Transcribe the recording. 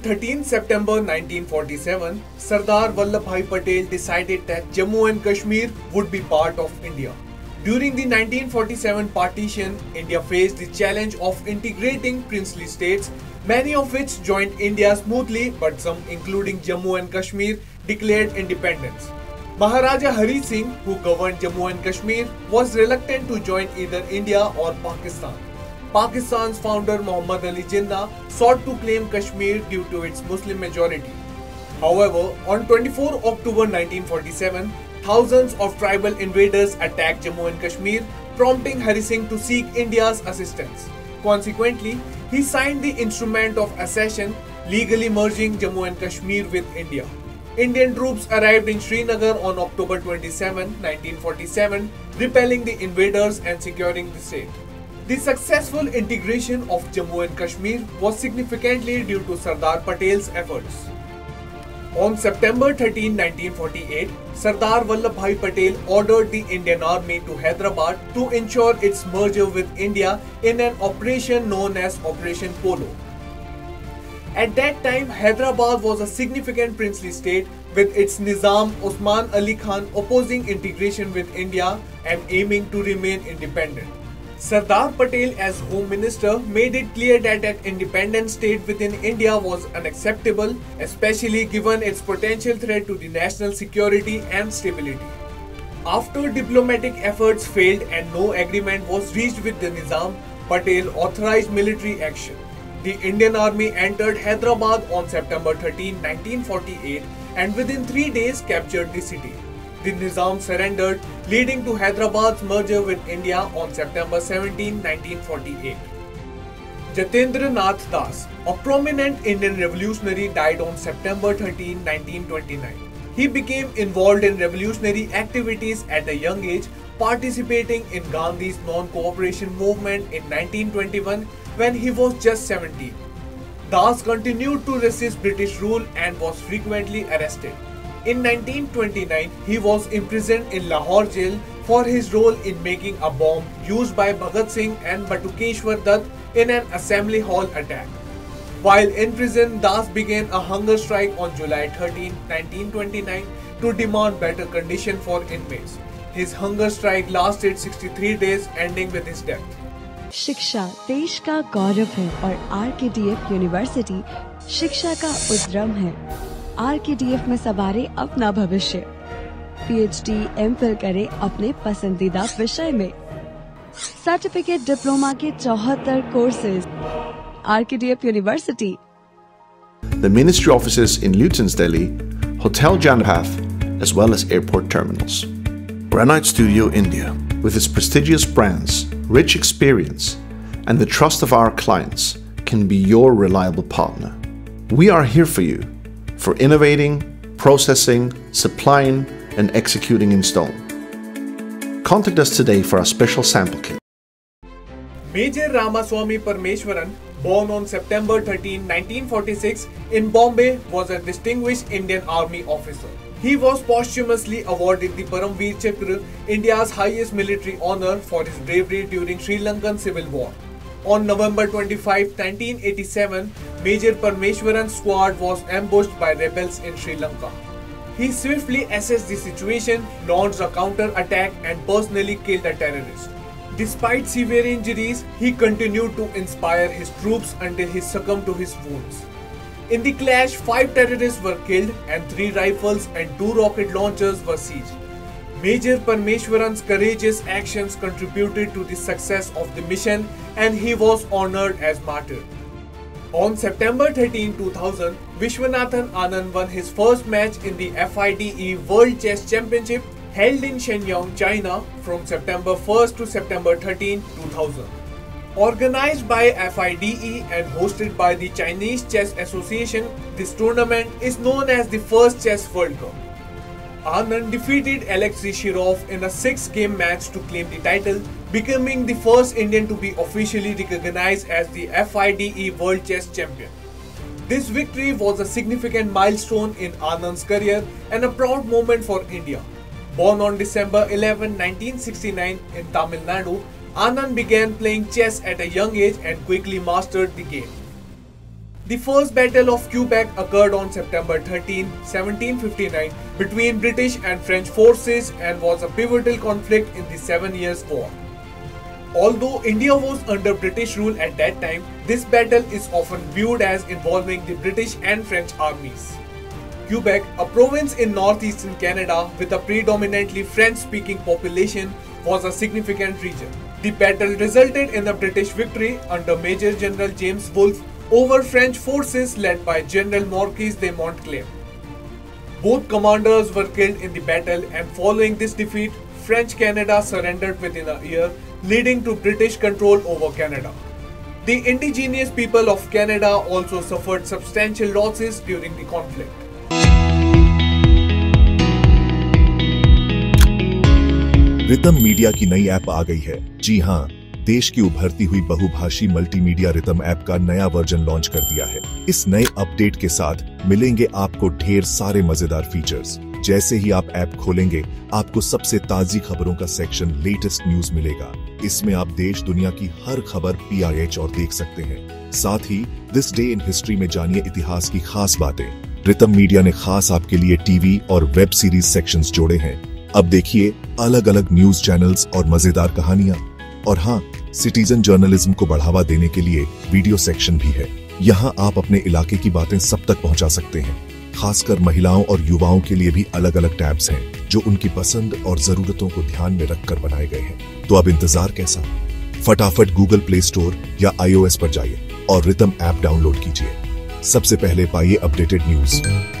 On 13 September 1947, Sardar Vallabhbhai Patel decided that Jammu and Kashmir would be part of India. During the 1947 partition, India faced the challenge of integrating princely states, many of which joined India smoothly, but some, including Jammu and Kashmir, declared independence. Maharaja Hari Singh, who governed Jammu and Kashmir, was reluctant to join either India or Pakistan. Pakistan's founder Muhammad Ali Jinnah sought to claim Kashmir due to its Muslim majority. However, on 24 October 1947, thousands of tribal invaders attacked Jammu and Kashmir, prompting Hari Singh to seek India's assistance. Consequently, he signed the Instrument of Accession, legally merging Jammu and Kashmir with India. Indian troops arrived in Srinagar on October 27, 1947, repelling the invaders and securing the state. The successful integration of Jammu and Kashmir was significantly due to Sardar Patel's efforts. On September 13, 1948, Sardar Vallabhbhai Patel ordered the Indian Army to Hyderabad to ensure its merger with India in an operation known as Operation Polo. At that time, Hyderabad was a significant princely state, with its Nizam Osman Ali Khan opposing integration with India and aiming to remain independent. Sardar Patel, as Home Minister, made it clear that an independent state within India was unacceptable, especially given its potential threat to the national security and stability. After diplomatic efforts failed and no agreement was reached with the Nizam, Patel authorized military action. The Indian Army entered Hyderabad on September 13, 1948, and within 3 days captured the city. The Nizam surrendered, leading to Hyderabad's merger with India on September 17, 1948. Jatindra Nath Das, a prominent Indian revolutionary, died on September 13, 1929. He became involved in revolutionary activities at a young age, participating in Gandhi's non-cooperation movement in 1921 when he was just 17. Das continued to resist British rule and was frequently arrested. In 1929, he was imprisoned in Lahore jail for his role in making a bomb used by Bhagat Singh and Batukeshwar Dutt in an assembly hall attack. While in prison, Das began a hunger strike on July 13, 1929 to demand better conditions for inmates. His hunger strike lasted 63 days, ending with his death. शिक्षा देश का गौरव है और RKDF university शिक्षा का उद्गम है। RKDF में सवारे अपना भविष्य, पीएचडी एमफिल करें अपने पसंदीदा विषय में, सर्टिफिकेट डिप्लोमा के 74 courses, RKDF university. The ministry offices in Lutyens, Delhi, Hotel Janpath, as well as airport terminals. Granite Studio India, with its prestigious brands, rich experience, and the trust of our clients, can be your reliable partner. We are here for you, for innovating, processing, supplying, and executing in stone. Contact us today for our special sample kit. Major Ramaswamy Parameswaran, born on September 13, 1946, in Bombay, was a distinguished Indian Army officer. He was posthumously awarded the Param Vir Chakra, India's highest military honor, for his bravery during Sri Lankan Civil War. On November 25, 1987, Major Parameswaran's squad was ambushed by rebels in Sri Lanka. He swiftly assessed the situation, launched a counter-attack, and personally killed a terrorist. Despite severe injuries, he continued to inspire his troops until he succumbed to his wounds. In the clash, 5 terrorists were killed and 3 rifles and 2 rocket launchers were seized. Major Parameswaran's courageous actions contributed to the success of the mission, and he was honored as martyr. On September 13, 2000, Vishwanathan Anand won his first match in the FIDE World Chess Championship held in Shenyang, China, from September 1 to September 13, 2000. Organized by FIDE and hosted by the Chinese Chess Association, this tournament is known as the first Chess World Cup. Anand defeated Alexei Shirov in a 6-game match to claim the title, becoming the first Indian to be officially recognized as the FIDE World Chess Champion. This victory was a significant milestone in Anand's career and a proud moment for India. Born on December 11, 1969 in Tamil Nadu, Anand began playing chess at a young age and quickly mastered the game. The first Battle of Quebec occurred on September 13, 1759 between British and French forces and was a pivotal conflict in the 7 Years' War. Although India was under British rule at that time, this battle is often viewed as involving the British and French armies. Quebec, a province in northeastern Canada with a predominantly French-speaking population, was a significant region. The battle resulted in a British victory under Major General James Wolfe over French forces led by General Marquis de Montcalm. Both commanders were killed in the battle, and following this defeat, French Canada surrendered within a year, leading to British control over Canada. The indigenous people of Canada also suffered substantial losses during the conflict. Ritam media की नई app आ गई है। जी हाँ, देश की उभरती हुई बहुभाषी मल्टीमीडिया रितम ऐप का नया वर्जन लॉन्च कर दिया है। इस नए अपडेट के साथ मिलेंगे आपको ढेर सारे मजेदार फीचर्स। जैसे ही आप ऐप खोलेंगे, आपको सबसे ताजी खबरों का सेक्शन लेटेस्ट न्यूज मिलेगा। इसमें आप देश दुनिया की हर खबर PRH और देख सकते हैं। साथ ही दिस डे इन हिस्ट्री में जानिए इतिहास की खास बातें। रितम मीडिया ने खास आपके लिए टीवी और वेब सीरीज सेक्शन जोड़े हैं। अब देखिए अलग अलग न्यूज चैनल्स और मजेदार कहानियाँ। और हाँ, सिटीजन जर्नलिज्म को बढ़ावा देने के लिए वीडियो सेक्शन भी है। यहाँ आप अपने इलाके की बातें सब तक पहुँचा सकते हैं। खासकर महिलाओं और युवाओं के लिए भी अलग अलग टैब्स हैं जो उनकी पसंद और जरूरतों को ध्यान में रखकर बनाए गए हैं। तो अब इंतजार कैसा, फटाफट Google Play Store या iOS पर जाइए और रितम ऐप डाउनलोड कीजिए। सबसे पहले पाइए अपडेटेड न्यूज।